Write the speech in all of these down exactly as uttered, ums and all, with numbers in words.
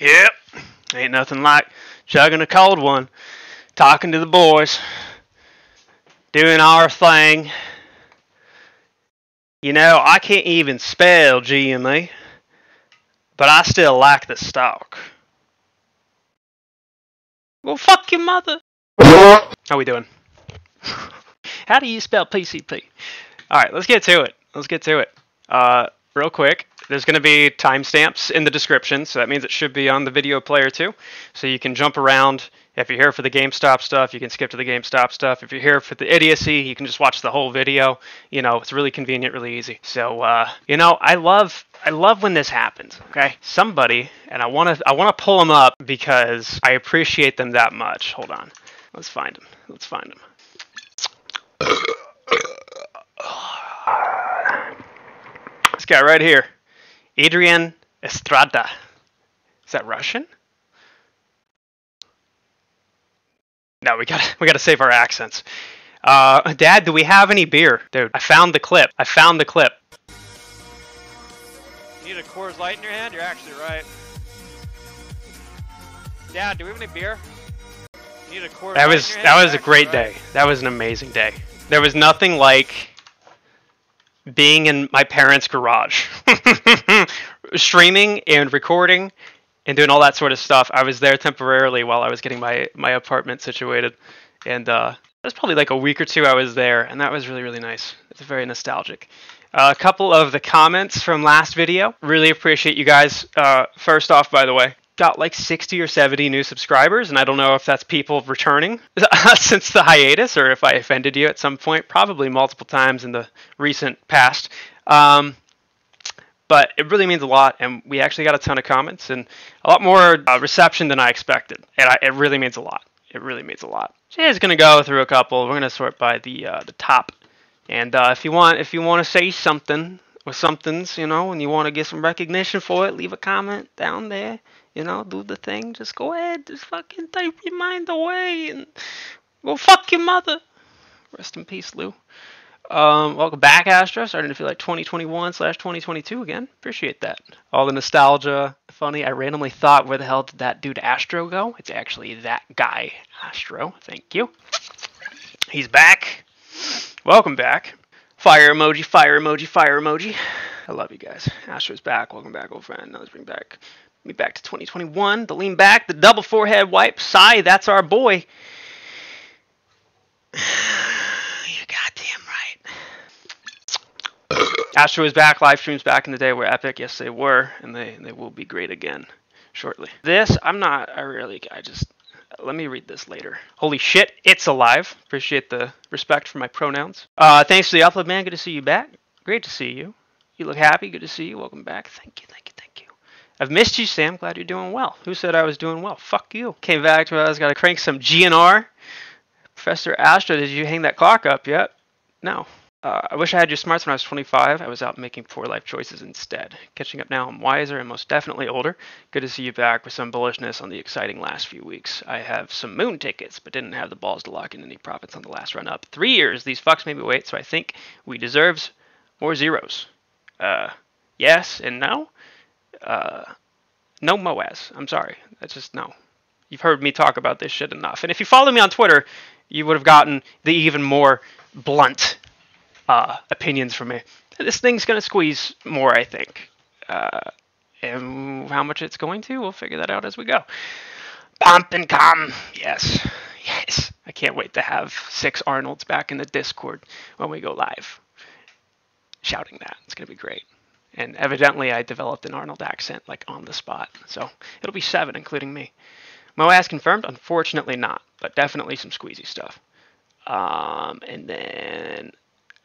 Yep, ain't nothing like chugging a cold one, talking to the boys, doing our thing. You know, I can't even spell G M E, but I still like the stock. Well, fuck your mother. How are we doing? How do you spell P C P? All right, let's get to it. Let's get to it. Uh, real quick, there's going to be timestamps in the description, so that means it should be on the video player too. So you can jump around. If you're here for the GameStop stuff, you can skip to the GameStop stuff. If you're here for the idiocy, you can just watch the whole video. You know, it's really convenient, really easy. So, uh, you know, I love, I love when this happens. Okay, somebody, and I want to, I want to pull them up because I appreciate them that much. Hold on, let's find them. Let's find them. This guy right here, Adrian Estrada. Is that Russian? No, we gotta we gotta save our accents. Uh, Dad, do we have any beer, dude? I found the clip. I found the clip. You need a Coors Light in your hand? You're actually right. Dad, do we have any beer? You need a Coors. That was that was a great day. That was an amazing day. There was nothing like being in my parents' garage, streaming and recording and doing all that sort of stuff. I was there temporarily while I was getting my, my apartment situated. And uh, it was probably like a week or two I was there, and that was really, really nice. It's very nostalgic. Uh, a couple of the comments from last video. Really appreciate you guys. Uh, first off, by the way, got like sixty or seventy new subscribers, and I don't know if that's people returning since the hiatus or if I offended you at some point, probably multiple times in the recent past. Um, but it really means a lot, and we actually got a ton of comments and a lot more uh, reception than I expected, and I, it really means a lot. It really means a lot. Today's gonna go through a couple. We're gonna sort by the uh, the top, and uh, if you want, if you want to say something or somethings, you know, and you want to get some recognition for it, leave a comment down there. You know, do the thing. Just go ahead. Just fucking type your mind away and go fuck your mother. Rest in peace, Lou. Um, welcome back, Astro. Starting to feel like twenty twenty-one slash twenty twenty-two again. Appreciate that. All the nostalgia. Funny, I randomly thought, where the hell did that dude Astro go? It's actually that guy, Astro. Thank you. He's back. Welcome back. Fire emoji, fire emoji, fire emoji. I love you guys. Astro's back. Welcome back, old friend. Now let's bring back... me back to twenty twenty-one, the lean back, the double forehead wipe, sigh, that's our boy. You're goddamn right. Astro is back, live streams back in the day were epic, yes they were, and they, they will be great again shortly. This, I'm not, I really, I just, let me read this later. Holy shit, it's alive. Appreciate the respect for my pronouns. Uh, thanks for the upload, man, good to see you back. Great to see you. You look happy, good to see you, welcome back. Thank you, thank you, thank you. I've missed you, Sam. Glad you're doing well. Who said I was doing well? Fuck you. Came back to us. Got to crank some G N R. Professor Astro, did you hang that clock up yet? No. Uh, I wish I had your smarts when I was twenty-five. I was out making poor life choices instead. Catching up now, I'm wiser and most definitely older. Good to see you back with some bullishness on the exciting last few weeks. I have some moon tickets, but didn't have the balls to lock in any profits on the last run up. Three years. These fucks made me wait, so I think we deserve more zeros. Uh, yes and no. Uh, no Moaz. I'm sorry. That's just no. You've heard me talk about this shit enough. And if you follow me on Twitter, you would have gotten the even more blunt uh, opinions from me. This thing's going to squeeze more, I think. Uh, and how much it's going to, we'll figure that out as we go. Pomp and Com. Yes. Yes. I can't wait to have six Arnolds back in the Discord when we go live. Shouting that. It's going to be great. And evidently, I developed an Arnold accent, like, on the spot. So, it'll be seven, including me. Moaz confirmed? Unfortunately not, but definitely some squeezy stuff. Um, and then,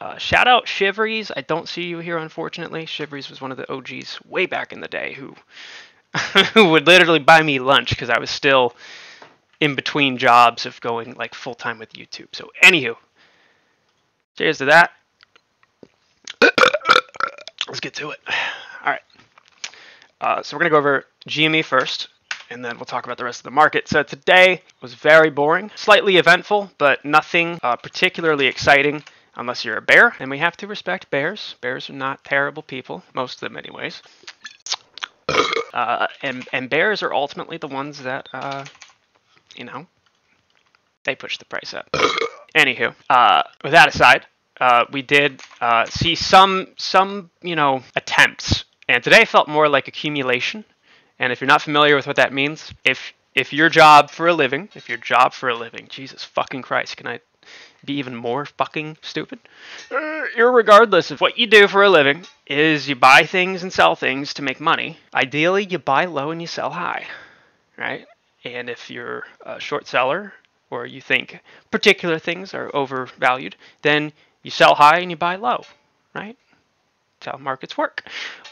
uh, shout out Shivries. I don't see you here, unfortunately. Shivries was one of the O Gs way back in the day who, who would literally buy me lunch because I was still in between jobs of going, like, full-time with YouTube. So, anywho, cheers to that. Let's get to it. All right. Uh, so we're going to go over G M E first, and then we'll talk about the rest of the market. So today was very boring, slightly eventful, but nothing uh, particularly exciting unless you're a bear. And we have to respect bears. Bears are not terrible people, most of them anyways. uh, and and bears are ultimately the ones that uh, you know, they push the price up. Anywho, uh, with that aside, uh, we did uh, see some some you know attempts, and today felt more like accumulation. And if you're not familiar with what that means, if if your job for a living, if your job for a living, Jesus fucking Christ, can I be even more fucking stupid? Uh, irregardless of what you do for a living, is you buy things and sell things to make money. Ideally, you buy low and you sell high, right? And if you're a short seller or you think particular things are overvalued, then you sell high and you buy low, right? That's how markets work.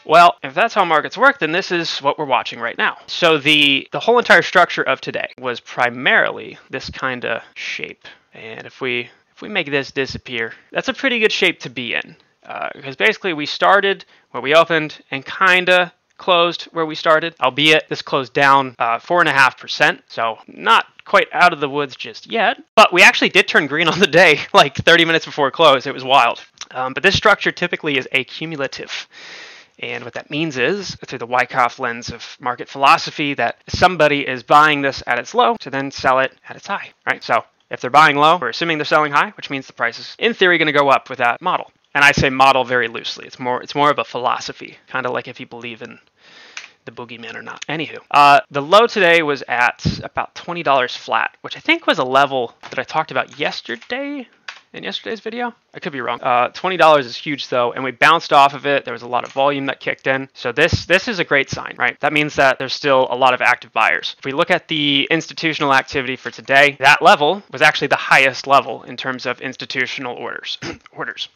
Well, if that's how markets work, then this is what we're watching right now. So the the whole entire structure of today was primarily this kind of shape. And if we if we make this disappear, that's a pretty good shape to be in, uh, because basically we started where we opened and kind of closed where we started, albeit this closed down uh, four and a half percent. So not quite out of the woods just yet, but we actually did turn green on the day, like thirty minutes before close. It was wild. Um, but this structure typically is accumulative. And what that means is, through the Wyckoff lens of market philosophy, that somebody is buying this at its low to then sell it at its high, right? So if they're buying low, we're assuming they're selling high, which means the price is, in theory, going to go up with that model. And I say model very loosely. It's more, it's more of a philosophy, kind of like if you believe in the boogeyman or not. Anywho, uh, the low today was at about twenty dollars flat, which I think was a level that I talked about yesterday. In yesterday's video, I could be wrong. Uh, twenty dollars is huge though, and we bounced off of it. There was a lot of volume that kicked in. So this this is a great sign, right? That means that there's still a lot of active buyers. If we look at the institutional activity for today, that level was actually the highest level in terms of institutional orders. orders.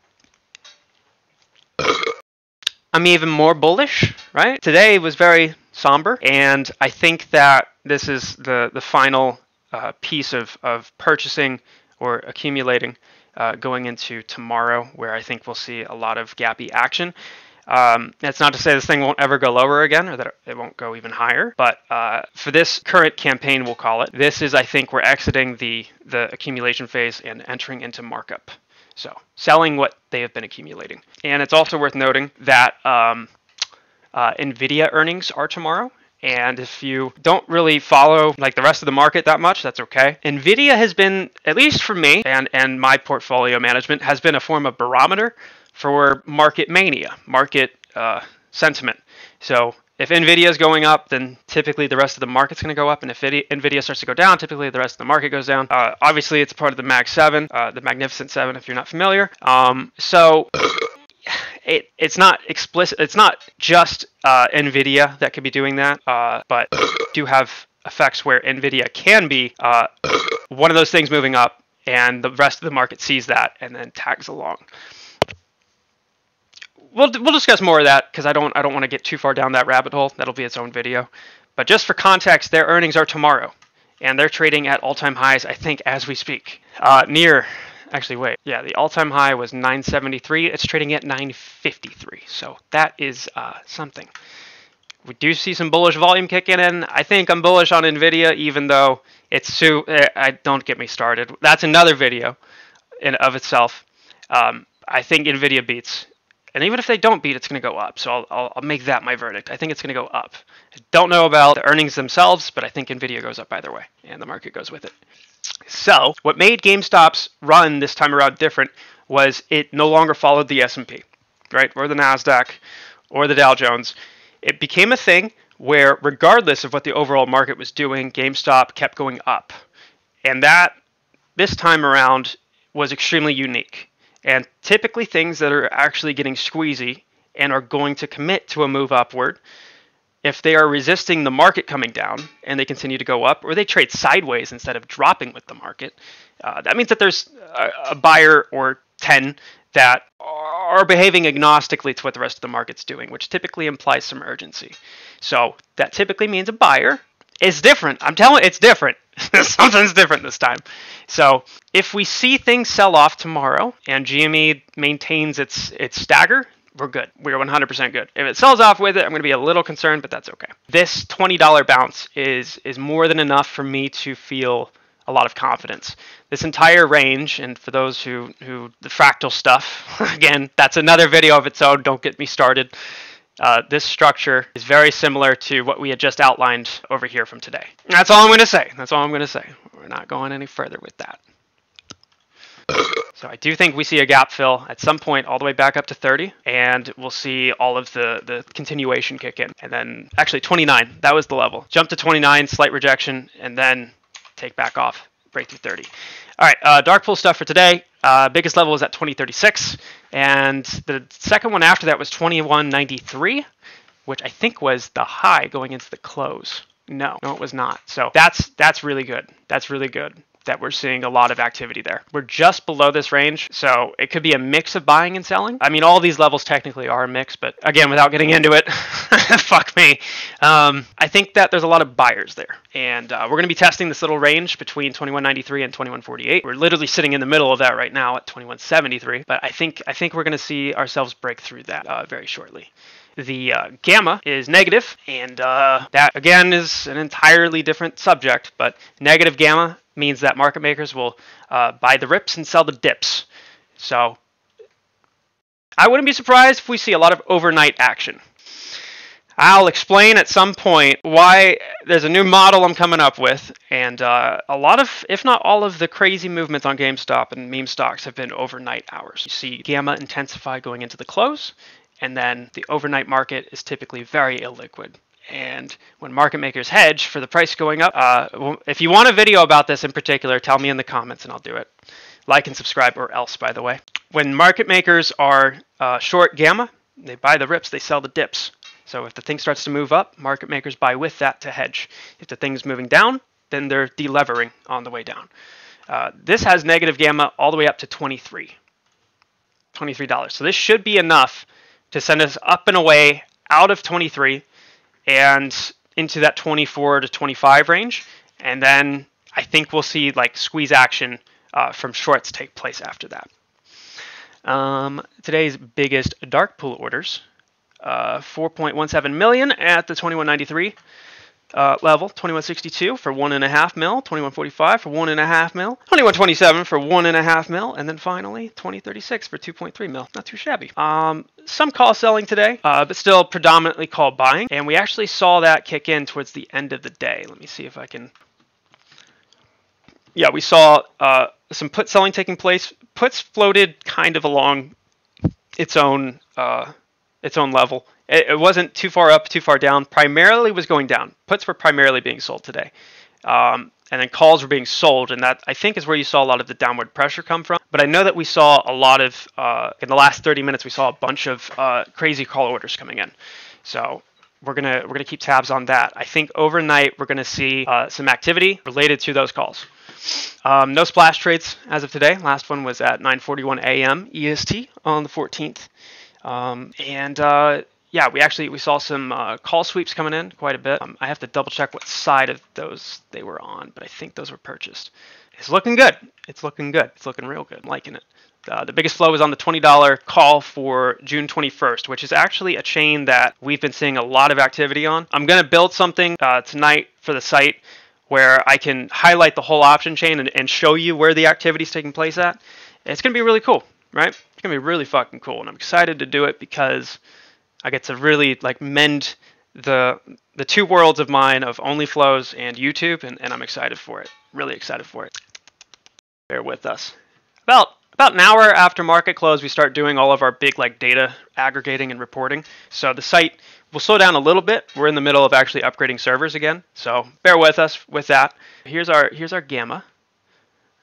I'm even more bullish, right? Today was very somber, and I think that this is the the final uh, piece of of purchasing or accumulating. Uh, going into tomorrow, where I think we'll see a lot of gappy action. Um, that's not to say this thing won't ever go lower again, or that it won't go even higher. But uh, for this current campaign, we'll call it, this is, I think, we're exiting the, the accumulation phase and entering into markup. So selling what they have been accumulating. And it's also worth noting that um, uh, NVIDIA earnings are tomorrow. And if you don't really follow like the rest of the market that much, that's okay. NVIDIA has been, at least for me and, and my portfolio management, has been a form of barometer for market mania, market uh, sentiment. So if NVIDIA is going up, then typically the rest of the market's going to go up. And if it, NVIDIA starts to go down, typically the rest of the market goes down. Uh, obviously, it's part of the Mag seven, uh, the Magnificent seven, if you're not familiar. Um, so... It, it's not explicit. It's not just uh, NVIDIA that could be doing that, uh, but do have effects where NVIDIA can be uh, one of those things moving up, and the rest of the market sees that and then tags along. We'll we'll discuss more of that because I don't I don't want to get too far down that rabbit hole. That'll be its own video. But just for context, their earnings are tomorrow, and they're trading at all-time highs, I think, as we speak. Uh, near. Actually, wait. Yeah, the all-time high was nine seventy-three. It's trading at nine fifty-three. So that is uh, something. We do see some bullish volume kicking in. I think I'm bullish on NVIDIA, even though it's so... I don't get me started. That's another video in of itself. Um, I think NVIDIA beats. And even if they don't beat, it's going to go up. So I'll, I'll, I'll make that my verdict. I think it's going to go up. I don't know about the earnings themselves, but I think NVIDIA goes up either way. And the market goes with it. So what made GameStop's run this time around different was it no longer followed the S and P, right? Or the NASDAQ or the Dow Jones. It became a thing where regardless of what the overall market was doing, GameStop kept going up. And that this time around was extremely unique. And typically things that are actually getting squeezy and are going to commit to a move upward, if they are resisting the market coming down and they continue to go up, or they trade sideways instead of dropping with the market, uh, that means that there's a, a buyer or ten that are behaving agnostically to what the rest of the market's doing, which typically implies some urgency. So that typically means a buyer is different. I'm telling you, it's different. Something's different this time. So if we see things sell off tomorrow and G M E maintains its its stagger, we're good. We're one hundred percent good. If it sells off with it, I'm going to be a little concerned, but that's okay. This twenty dollar bounce is is more than enough for me to feel a lot of confidence. This entire range, and for those who, who the fractal stuff, again, that's another video of its own. Don't get me started. Uh, this structure is very similar to what we had just outlined over here from today. That's all I'm going to say. That's all I'm going to say. We're not going any further with that. So I do think we see a gap fill at some point all the way back up to thirty, and we'll see all of the, the continuation kick in. And then actually twenty-nine, that was the level. Jump to twenty-nine, slight rejection, and then take back off, break through thirty. All right, uh, dark pool stuff for today. Uh, biggest level was at twenty thirty-six, and the second one after that was twenty-one ninety-three, which I think was the high going into the close. No, no, it was not. So that's that's really good. That's really good that we're seeing a lot of activity there. We're just below this range, so it could be a mix of buying and selling. I mean, all these levels technically are a mix, but again, without getting into it, fuck me. Um, I think that there's a lot of buyers there, and uh, we're going to be testing this little range between twenty-one ninety-three and twenty-one forty-eight. We're literally sitting in the middle of that right now at twenty-one seventy-three, but I think I think we're going to see ourselves break through that uh, very shortly. The uh, gamma is negative, and uh, that again is an entirely different subject, but negative gamma means that market makers will uh, buy the rips and sell the dips. So I wouldn't be surprised if we see a lot of overnight action. I'll explain at some point why there's a new model I'm coming up with, and uh, a lot of, if not all of the crazy movements on GameStop and meme stocks have been overnight hours. You see gamma intensify going into the close, and then the overnight market is typically very illiquid. And when market makers hedge for the price going up, uh, if you want a video about this in particular, tell me in the comments and I'll do it. Like and subscribe, or else, by the way. When market makers are uh, short gamma, they buy the rips, they sell the dips. So if the thing starts to move up, market makers buy with that to hedge. If the thing's moving down, then they're delevering on the way down. Uh, this has negative gamma all the way up to twenty-three dollars. So this should be enough to send us up and away out of twenty-three and into that twenty-four to twenty-five range. And then I think we'll see like squeeze action uh, from shorts take place after that. Um, today's biggest dark pool orders, uh, four point one seven million at the twenty-one ninety-three uh, level, twenty-one sixty-two for one and a half mil, twenty-one forty-five for one and a half mil, twenty-one twenty-seven for one and a half mil, and then finally twenty thirty-six for two point three mil. Not too shabby. Um, Some call selling today, uh, but still predominantly call buying. And we actually saw that kick in towards the end of the day. Let me see if I can. Yeah, we saw uh, some put selling taking place. Puts floated kind of along its own uh, its own level. It, it wasn't too far up, too far down. Primarily was going down. Puts were primarily being sold today. Um, and then calls were being sold, and that I think is where you saw a lot of the downward pressure come from. But I know that we saw a lot of, uh, in the last thirty minutes, we saw a bunch of uh, crazy call orders coming in. So we're gonna we're gonna keep tabs on that. I think overnight we're gonna see uh, some activity related to those calls. Um, no splash trades as of today. Last one was at nine forty-one a m E S T on the fourteenth, um, and. Uh, Yeah, we actually we saw some uh, call sweeps coming in quite a bit. Um, I have to double check what side of those they were on, but I think those were purchased. It's looking good. It's looking good. It's looking real good. I'm liking it. Uh, the biggest flow is on the twenty dollar call for June twenty-first, which is actually a chain that we've been seeing a lot of activity on. I'm going to build something uh, tonight for the site where I can highlight the whole option chain and, and show you where the activity is taking place at. It's going to be really cool, right? It's going to be really fucking cool, and I'm excited to do it because I get to really like mend the the two worlds of mine of OnlyFlows and YouTube, and, and I'm excited for it. Really excited for it. Bear with us. About about an hour after market close, we start doing all of our big like data aggregating and reporting. So the site will slow down a little bit. We're in the middle of actually upgrading servers again. So bear with us with that. Here's our here's our gamma.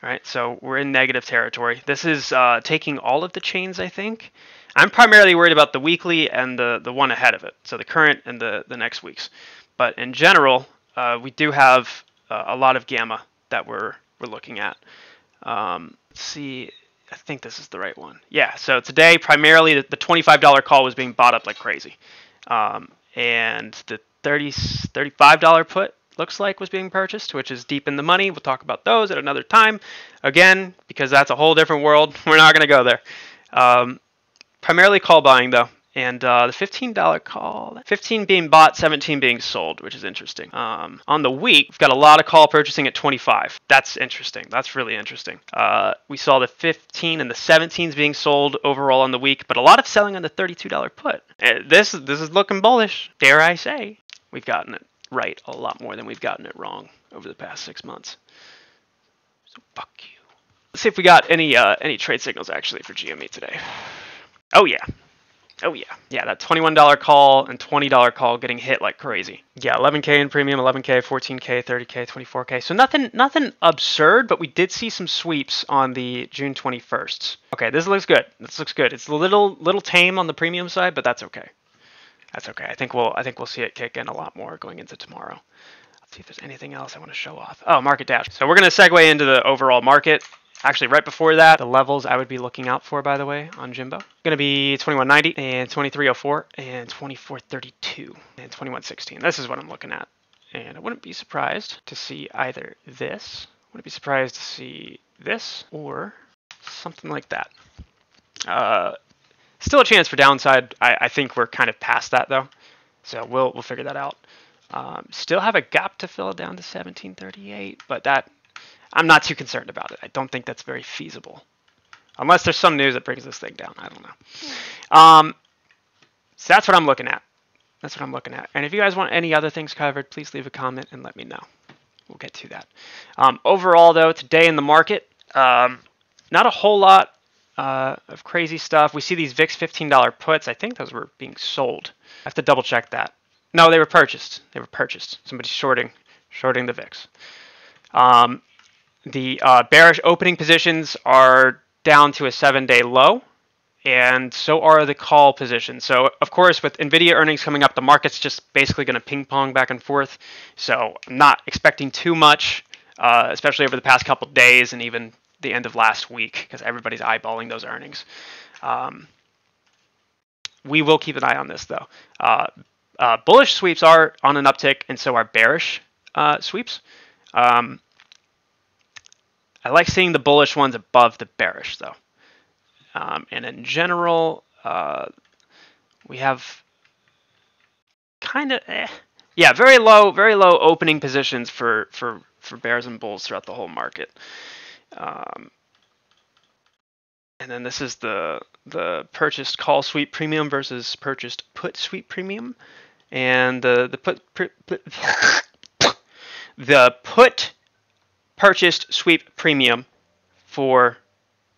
All right, so we're in negative territory. This is uh, taking all of the chains, I think. I'm primarily worried about the weekly and the, the one ahead of it, so the current and the, the next weeks. But in general, uh, we do have uh, a lot of gamma that we're, we're looking at. Um, let's see, I think this is the right one. Yeah, so today, primarily, the, the twenty-five dollar call was being bought up like crazy. Um, and the thirty, thirty-five dollar put looks like was being purchased, which is deep in the money. We'll talk about those at another time. Again, because that's a whole different world, we're not going to go there. Um, Primarily call buying though, and uh, the fifteen dollar call, fifteen being bought, seventeen being sold, which is interesting. Um, on the week, we've got a lot of call purchasing at twenty-five. That's interesting. That's really interesting. Uh, we saw the fifteen and the seventeens being sold overall on the week, but a lot of selling on the thirty-two dollar put. And this, this is looking bullish, dare I say. We've gotten it right a lot more than we've gotten it wrong over the past six months. So fuck you. Let's see if we got any uh, any trade signals actually for G M E today. Oh yeah, oh yeah, yeah. That twenty-one dollar call and twenty dollar call getting hit like crazy. Yeah, eleven K in premium, eleven K, fourteen K, thirty K, twenty-four K. So nothing, nothing absurd, but we did see some sweeps on the June twenty-first. Okay, this looks good. This looks good. It's a little, little tame on the premium side, but that's okay. That's okay. I think we'll, I think we'll see it kick in a lot more going into tomorrow. Let's see if there's anything else I want to show off. Oh, market dash. So we're gonna segue into the overall market. Actually, right before that, the levels I would be looking out for, by the way, on Jimbo, going to be twenty-one ninety and twenty-three oh four and twenty-four thirty-two and twenty-one sixteen. This is what I'm looking at. And I wouldn't be surprised to see either this. I wouldn't be surprised to see this or something like that. Uh, still a chance for downside. I, I think we're kind of past that, though. So we'll, we'll figure that out. Um, still have a gap to fill down to seventeen thirty-eight, but that... I'm not too concerned about it. I don't think that's very feasible. Unless there's some news that brings this thing down. I don't know. Um, so that's what I'm looking at. That's what I'm looking at. And if you guys want any other things covered, please leave a comment and let me know. We'll get to that. Um, overall, though, today in the market, um, not a whole lot uh, of crazy stuff. We see these V I X fifteen dollar puts. I think those were being sold. I have to double check that. No, they were purchased. They were purchased. Somebody's shorting, shorting the V I X. Um, The uh, bearish opening positions are down to a seven-day low, and so are the call positions. So, of course, with NVIDIA earnings coming up, the market's just basically going to ping-pong back and forth. So I'm not expecting too much, uh, especially over the past couple of days and even the end of last week, because everybody's eyeballing those earnings. Um, we will keep an eye on this, though. Uh, uh, bullish sweeps are on an uptick, and so are bearish uh, sweeps. Um, I like seeing the bullish ones above the bearish, though. Um, and in general, uh, we have kind of, eh. yeah, very low, very low opening positions for for for bears and bulls throughout the whole market. Um, and then this is the the purchased call sweep premium versus purchased put sweep premium, and the the put pr pr the put. Purchased sweep premium for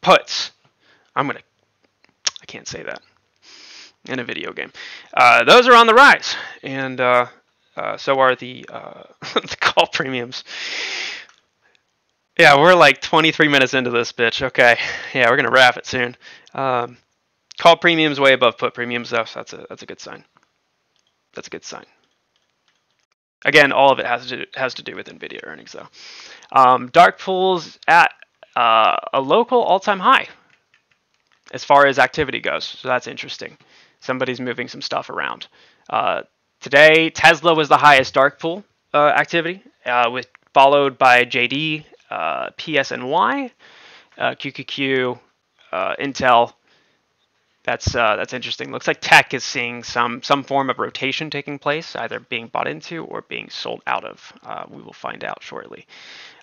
puts. I'm gonna, I can't say that in a video game. Uh, those are on the rise, and uh, uh, so are the, uh, the call premiums. Yeah, we're like twenty-three minutes into this bitch. Okay, yeah, we're gonna wrap it soon. Um, call premiums way above put premiums, though. So that's a that's a good sign. That's a good sign. Again, all of it has to do, has to do with NVIDIA earnings, though. Um, dark pools at uh, a local all-time high as far as activity goes. So that's interesting. Somebody's moving some stuff around. Uh, today, Tesla was the highest dark pool uh, activity, uh, with, followed by J D, uh, P S N Y, uh, Q Q Q, uh, Intel. That's uh, that's interesting. Looks like tech is seeing some some form of rotation taking place, either being bought into or being sold out of. Uh, we will find out shortly.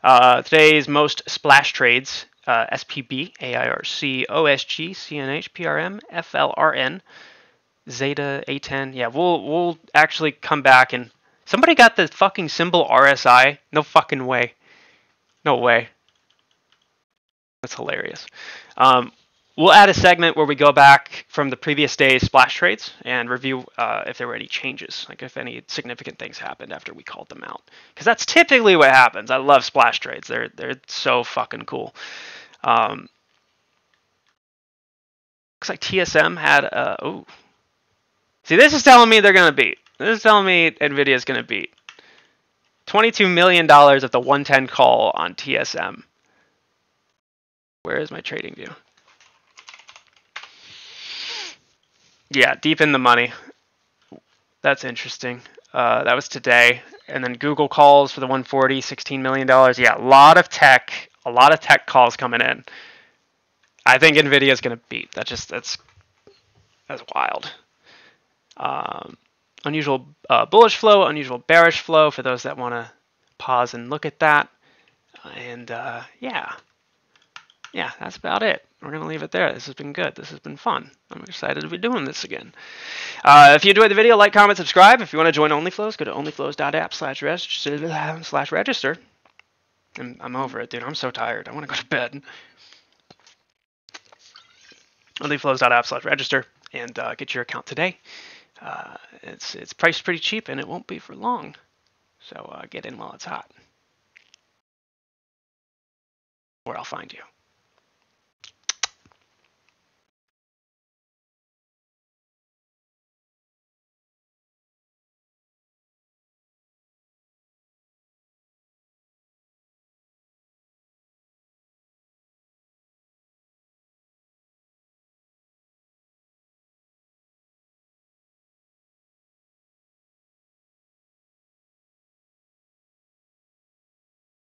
Uh, today's most splash trades: uh, S P B, A I R C, O S G, C N H, P R M, F L R N, Zeta, A ten. Yeah, we'll we'll actually come back and somebody got the fucking symbol R S I. No fucking way. No way. That's hilarious. Um, We'll add a segment where we go back from the previous day's splash trades and review uh, if there were any changes, like if any significant things happened after we called them out. Because that's typically what happens. I love splash trades. They're they're so fucking cool. Um, looks like T S M had a... Oh. See, this is telling me they're going to beat. This is telling me NVIDIA is going to beat. twenty-two million dollars at the one ten call on T S M. Where is my trading view? Yeah, deep in the money. That's interesting. Uh, that was today. And then Google calls for the one forty, sixteen million dollars. Yeah, a lot of tech, a lot of tech calls coming in. I think NVIDIA is going to beat. That just, that's, that's wild. um, unusual uh, bullish flow, unusual bearish flow for those that want to pause and look at that. And uh, yeah, yeah, that's about it. We're going to leave it there. This has been good. This has been fun. I'm excited to be doing this again. Uh, if you enjoyed the video, like, comment, subscribe. If you want to join OnlyFlows, go to onlyflows.app slash register. And I'm over it, dude. I'm so tired. I want to go to bed. onlyflows.app slash register and uh, get your account today. Uh, it's, it's priced pretty cheap, and it won't be for long. So uh, get in while it's hot. Or I'll find you.